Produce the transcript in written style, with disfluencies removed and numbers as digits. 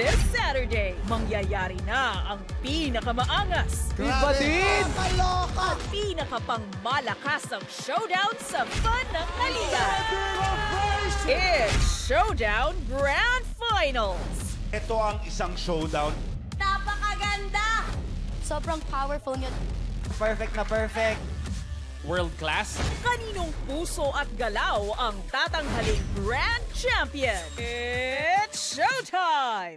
This Saturday, mangyayari na ang pinakamaangas, ibatid, ang pinakapangmalakasang showdown sa fun ng Kalitan. It's Showdown Grand Finals! Ito ang isang showdown. Napakaganda! Sobrang powerful nyo. Perfect na perfect. World class? Kaninong puso at galaw ang tatanghaling Grand Champion? It's Showtime!